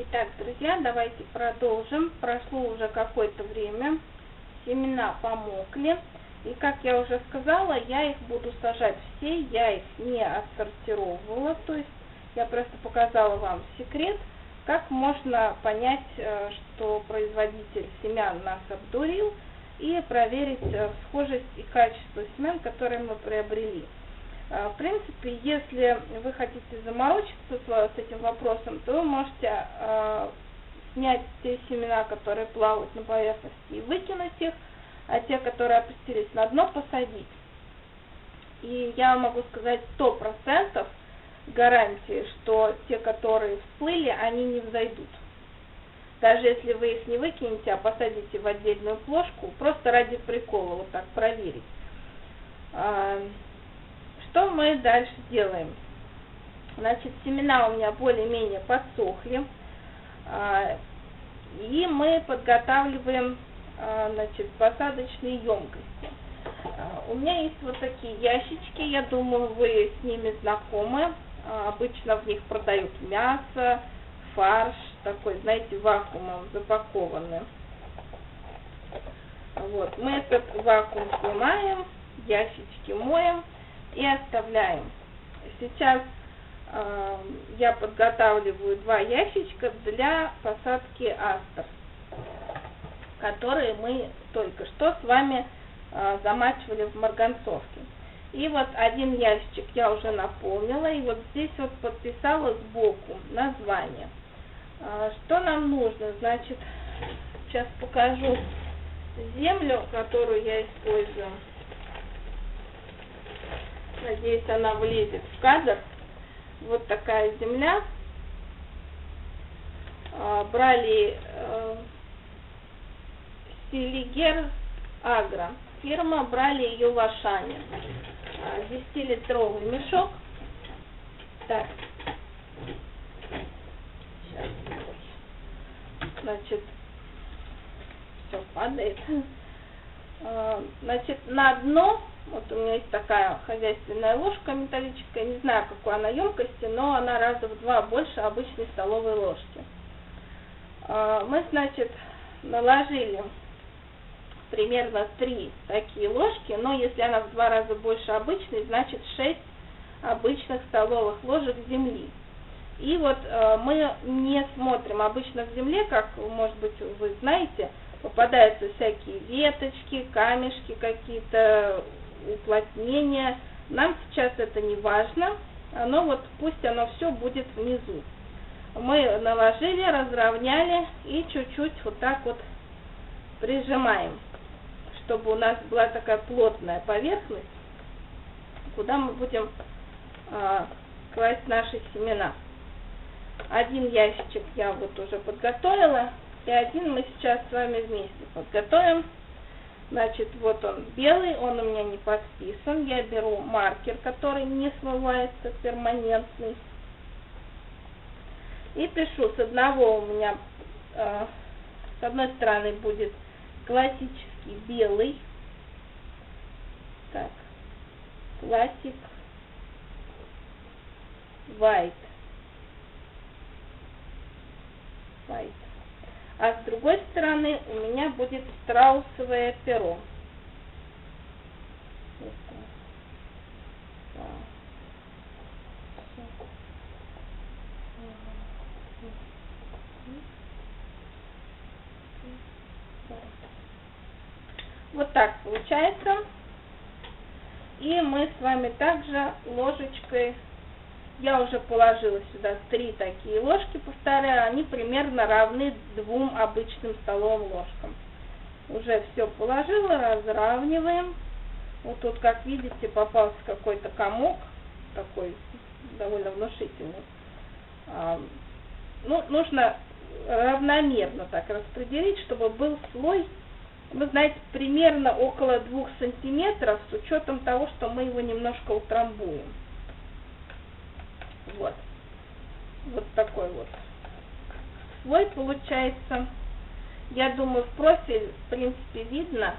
Итак, друзья, давайте продолжим. Прошло уже какое-то время, семена помокли. И, как я уже сказала, я их буду сажать все, я их не отсортировала. То есть я просто показала вам секрет, как можно понять, что производитель семян нас обдурил, и проверить схожесть и качество семян, которые мы приобрели. В принципе, если вы хотите заморочиться с этим вопросом, то вы можете снять те семена, которые плавают на поверхности, и выкинуть их, а те, которые опустились на дно, посадить. И я могу сказать 100% гарантии, что те, которые всплыли, они не взойдут. Даже если вы их не выкинете, а посадите в отдельную плошку, просто ради прикола, вот так проверить. Что мы дальше делаем? Значит, семена у меня более-менее подсохли. И мы подготавливаем, значит, посадочные емкости. У меня есть вот такие ящички, я думаю, вы с ними знакомы. Обычно в них продают мясо, фарш, такой, знаете, вакуумом запакованный. Вот, мы этот вакуум снимаем, ящички моем и оставляем. Сейчас я подготавливаю 2 ящичка для посадки астр, которые мы только что с вами замачивали в марганцовке. И вот один ящичек я уже наполнила, и вот здесь вот подписала сбоку название. Что нам нужно? Значит, сейчас покажу землю, которую я использую. Надеюсь, она влезет в кадр. Вот такая земля. Брали Селигер Агро. Фирма, брали ее в Ашане. 10-литровый мешок. Так. Сейчас. Значит, все падает. Значит, на дно. Вот у меня есть такая хозяйственная ложка металлическая, не знаю, какой она емкости, но она раза в 2 больше обычной столовой ложки. Мы, значит, наложили примерно 3 такие ложки, но если она в 2 раза больше обычной, значит 6 обычных столовых ложек земли. И вот мы не смотрим, обычно в земле, как, может быть, вы знаете, попадаются всякие веточки, камешки какие-то, уплотнение. Нам сейчас это не важно, но вот пусть оно все будет внизу. Мы наложили, разровняли и чуть-чуть вот так вот прижимаем, чтобы у нас была такая плотная поверхность, куда мы будем класть наши семена. Один ящичек я вот уже подготовила, и один мы сейчас с вами вместе подготовим. Значит, вот он белый, он у меня не подписан. Я беру маркер, который не смывается, перманентный. И пишу, с одного у меня, с одной стороны будет классический белый. Так, классик, white. White. А с другой стороны у меня будет страусовое перо. Вот так получается. И мы с вами также ложечкой... Я уже положила сюда 3 такие ложки, повторяю, они примерно равны 2 обычным столовым ложкам. Уже все положила, разравниваем. Вот тут, как видите, попался какой-то комок, такой довольно внушительный. Ну, нужно равномерно так распределить, чтобы был слой, вы знаете, примерно около 2 сантиметров, с учетом того, что мы его немножко утрамбуем. Вот. Вот такой вот слой получается. Я думаю, в профиль, в принципе, видно,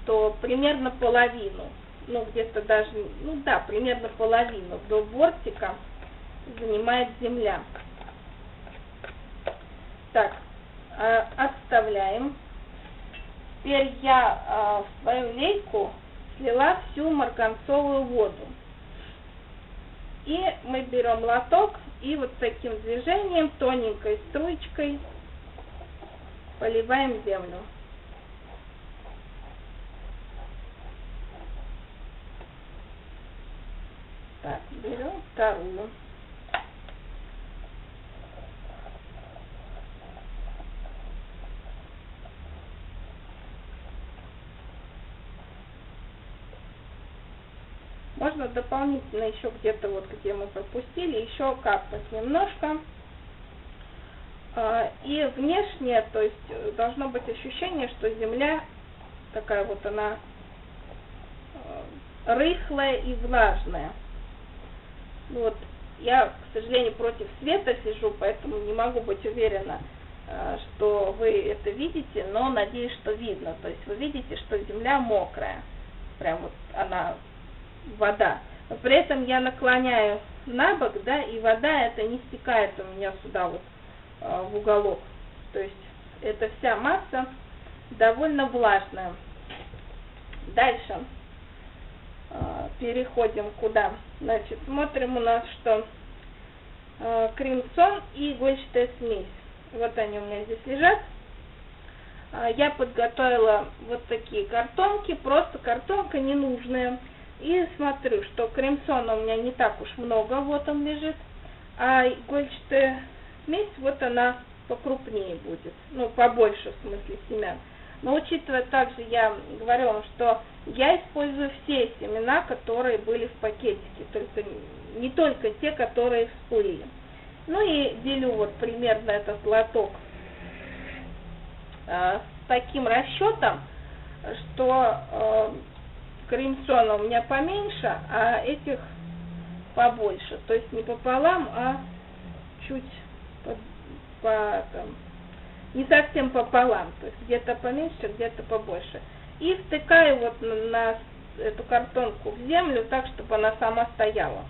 что примерно половину, ну, где-то даже, ну, да, примерно половину до бортика занимает земля. Так, отставляем. Теперь я в свою лейку слила всю марганцовую воду. И мы берем лоток и вот таким движением, тоненькой струечкой поливаем землю. Так, берем вторую. Можно дополнительно еще где-то, вот где мы пропустили, еще капать немножко. И внешне, то есть должно быть ощущение, что земля такая вот она рыхлая и влажная. Вот, я, к сожалению, против света сижу, поэтому не могу быть уверена, что вы это видите, но надеюсь, что видно. То есть вы видите, что земля мокрая, прям вот она вода. Но при этом я наклоняю на бок, да, и вода это не стекает у меня сюда вот в уголок. То есть эта вся масса довольно влажная. Дальше переходим куда? Значит, смотрим у нас, что кремсон и игольчатая смесь. Вот они у меня здесь лежат. Я подготовила вот такие картонки, просто картонка ненужная. И смотрю, что кремсона у меня не так уж много, вот он лежит, а игольчатая смесь, вот она покрупнее будет, ну, побольше в смысле семян. Но учитывая также, я говорю вам, что я использую все семена, которые были в пакетике, только не только те, которые всплыли. Ну и делю вот примерно этот лоток с таким расчетом, что... кремсона у меня поменьше, а этих побольше. То есть не пополам, а чуть там, не совсем пополам. То есть где-то поменьше, где-то побольше. И втыкаю вот на эту картонку в землю так, чтобы она сама стояла.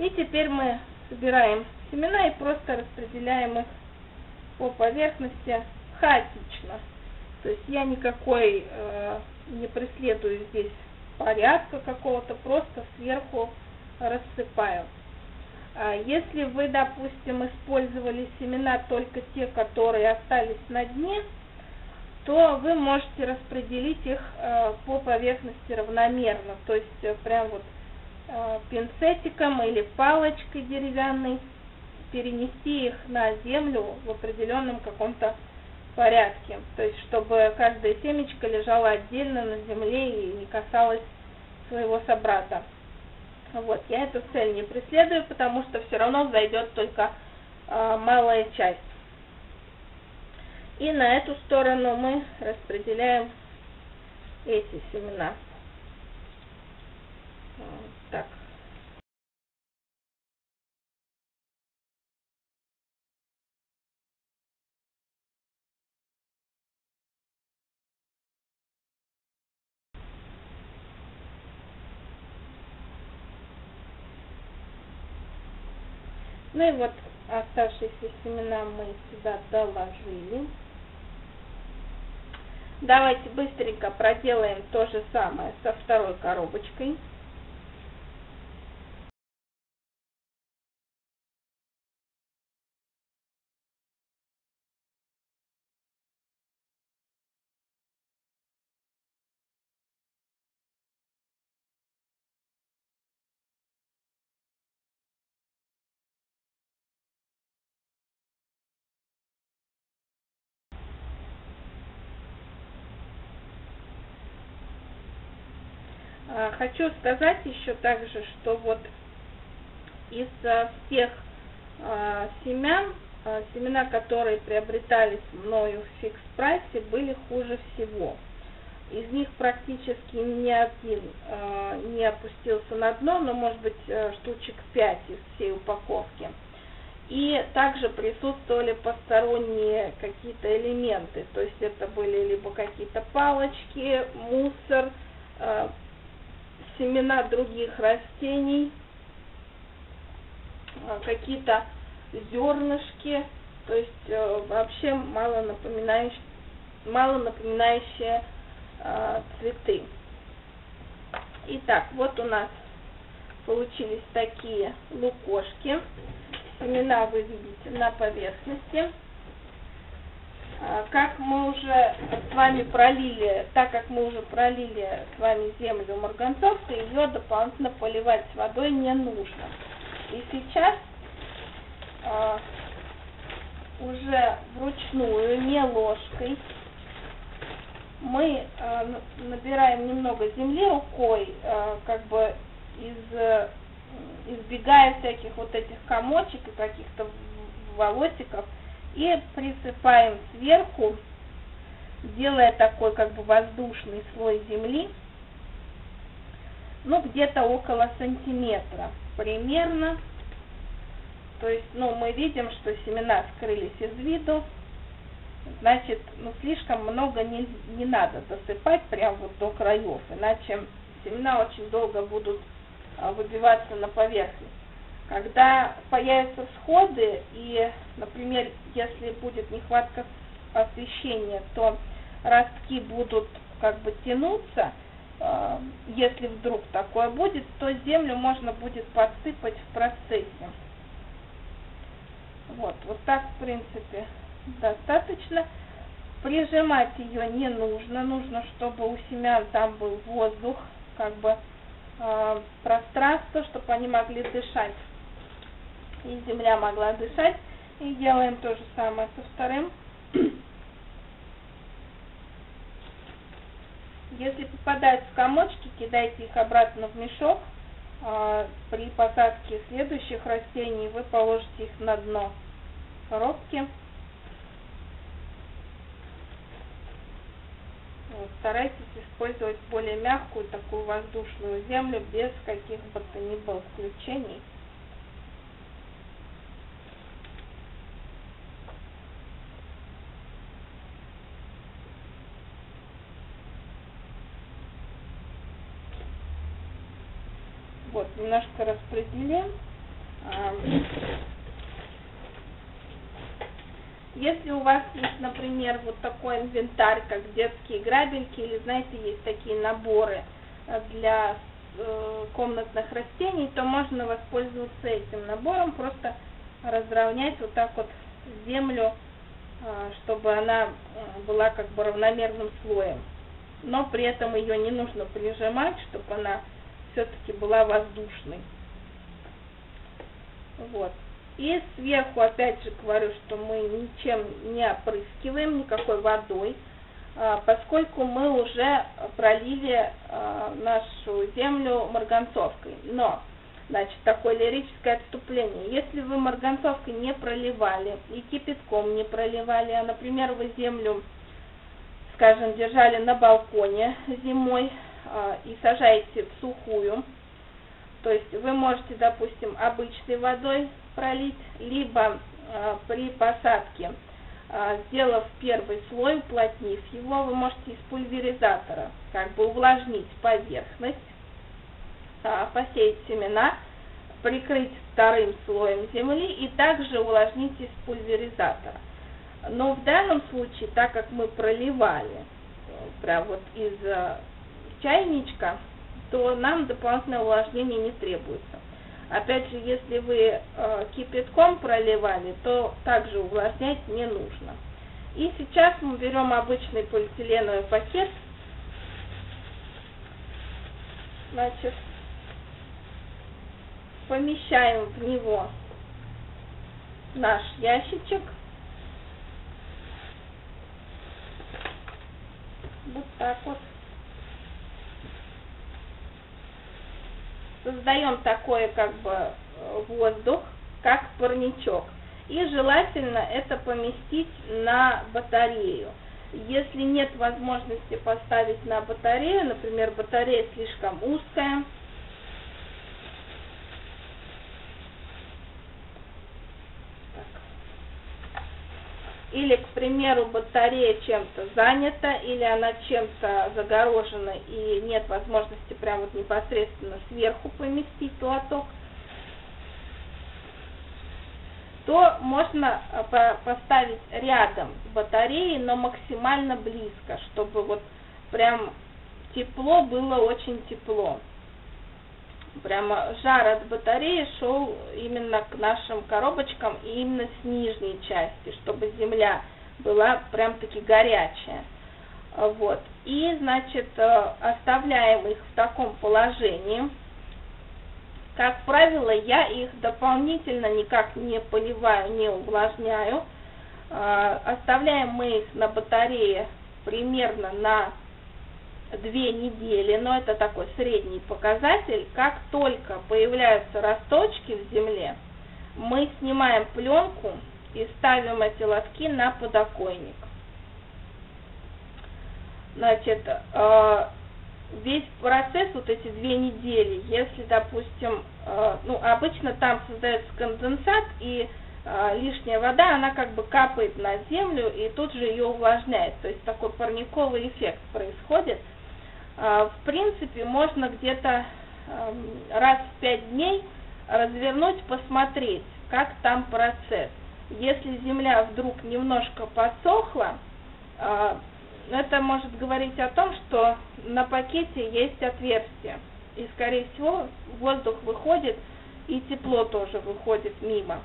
И теперь мы собираем семена и просто распределяем их по поверхности хаотично. То есть я никакой... не преследую здесь порядка какого-то, просто сверху рассыпаю. Если вы, допустим, использовали семена только те, которые остались на дне, то вы можете распределить их по поверхности равномерно, то есть прям вот пинцетиком или палочкой деревянной перенести их на землю в определенном каком-то порядке, то есть чтобы каждая семечка лежала отдельно на земле и не касалась своего собрата. Вот, я эту цель не преследую, потому что все равно зайдет только малая часть. И на эту сторону мы распределяем эти семена. Так. Ну и вот оставшиеся семена мы сюда доложили. Давайте быстренько проделаем то же самое со второй коробочкой. Хочу сказать еще также, что вот из всех семян, семена, которые приобретались мною в фикс-прайсе, были хуже всего. Из них практически ни один не опустился на дно, но может быть штучек 5 из всей упаковки. И также присутствовали посторонние какие-то элементы, то есть это были либо какие-то палочки, мусор, семена других растений, какие-то зернышки, то есть вообще мало напоминающие цветы. Итак, вот у нас получились такие лукошки. Семена вы видите на поверхности. Как мы уже с вами пролили, землю марганцовки, ее дополнительно поливать водой не нужно. И сейчас уже вручную, не ложкой, мы набираем немного земли рукой, как бы избегая всяких вот этих комочек и каких-то волосиков, и присыпаем сверху, делая такой как бы воздушный слой земли, ну где-то около сантиметра примерно. То есть, ну, мы видим, что семена скрылись из виду, значит, ну, слишком много не надо засыпать прям вот до краев, иначе семена очень долго будут выбиваться на поверхность. Когда появятся всходы и, например, если будет нехватка освещения, то ростки будут как бы тянуться. Если вдруг такое будет, то землю можно будет подсыпать в процессе. Вот, вот так, в принципе, достаточно. Прижимать ее не нужно. Нужно, чтобы у семян там был воздух, как бы пространство, чтобы они могли дышать. И земля могла дышать. И делаем то же самое со вторым. Если попадаются комочки, кидайте их обратно в мешок. При посадке следующих растений вы положите их на дно коробки. Вот, старайтесь использовать более мягкую, такую воздушную землю, без каких бы то ни было включений. Вот, немножко распределим. Если у вас есть, например, вот такой инвентарь, как детские грабельки, или, знаете, есть такие наборы для комнатных растений, то можно воспользоваться этим набором, просто разровнять вот так вот землю, чтобы она была как бы равномерным слоем. Но при этом ее не нужно прижимать, чтобы она все-таки была воздушной. Вот. И сверху, опять же говорю, что мы ничем не опрыскиваем, никакой водой, поскольку мы уже пролили нашу землю марганцовкой. Но, значит, такое лирическое отступление. Если вы марганцовкой не проливали и кипятком не проливали, а, например, вы землю, скажем, держали на балконе зимой, и сажаете в сухую, то есть вы можете, допустим, обычной водой пролить, либо при посадке, сделав первый слой, уплотнив его, вы можете из пульверизатора как бы увлажнить поверхность, посеять семена, прикрыть вторым слоем земли и также увлажнить из пульверизатора. Но в данном случае, так как мы проливали прям вот из чайничка, то нам дополнительное увлажнение не требуется. Опять же, если вы кипятком проливали, то также увлажнять не нужно. И сейчас мы берем обычный полиэтиленовый пакет. Значит, помещаем в него наш ящичек. Вот так вот. Создаем такой как бы воздух, как парничок. И желательно это поместить на батарею. Если нет возможности поставить на батарею, например, батарея слишком узкая, или, к примеру, батарея чем-то занята, или она чем-то загорожена и нет возможности прям вот непосредственно сверху поместить лоток, то можно поставить рядом батареи, но максимально близко, чтобы вот прям тепло было, очень тепло. Прямо жар от батареи шел именно к нашим коробочкам и именно с нижней части, чтобы земля была прям-таки горячая. Вот. И, значит, оставляем их в таком положении. Как правило, я их дополнительно никак не поливаю, не увлажняю. Оставляем мы их на батарее примерно на 2 недели, но это такой средний показатель. Как только появляются росточки в земле, мы снимаем пленку и ставим эти лотки на подоконник. Значит, весь процесс, вот эти 2 недели, если, допустим, ну, обычно там создается конденсат, и лишняя вода, она как бы капает на землю и тут же ее увлажняет. То есть такой парниковый эффект происходит. В принципе, можно где-то раз в 5 дней развернуть, посмотреть, как там процесс. Если земля вдруг немножко подсохла, это может говорить о том, что на пакете есть отверстие. И, скорее всего, воздух выходит, и тепло тоже выходит мимо.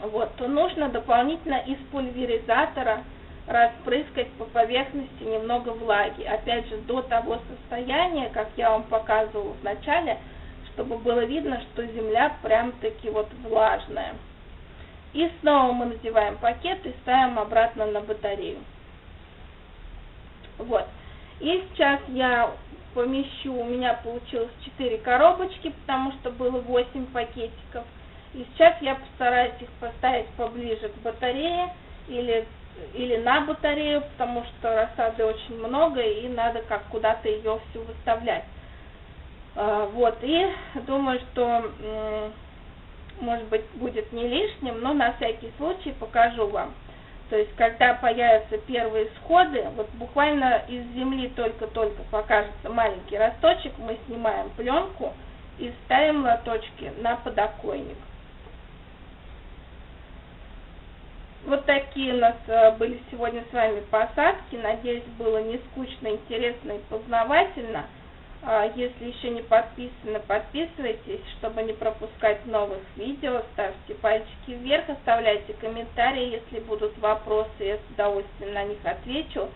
Вот, то нужно дополнительно из пульверизатора распрыскать по поверхности немного влаги. Опять же, до того состояния, как я вам показывала в начале, чтобы было видно, что земля прям-таки вот влажная. И снова мы надеваем пакет и ставим обратно на батарею. Вот. И сейчас я помещу, у меня получилось 4 коробочки, потому что было 8 пакетиков. И сейчас я постараюсь их поставить поближе к батарее или на батарею, потому что рассады очень много и надо как куда-то ее всю выставлять. Вот. И думаю, что, может быть, будет не лишним, но на всякий случай покажу вам. То есть, когда появятся первые всходы, вот буквально из земли только-только покажется маленький росточек, мы снимаем пленку и ставим лоточки на подоконник. Вот такие у нас были сегодня с вами посадки. Надеюсь, было не скучно, интересно и познавательно. Если еще не подписаны, подписывайтесь, чтобы не пропускать новых видео. Ставьте пальчики вверх, оставляйте комментарии, если будут вопросы, я с удовольствием на них отвечу.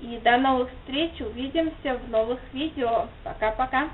И до новых встреч, увидимся в новых видео. Пока-пока!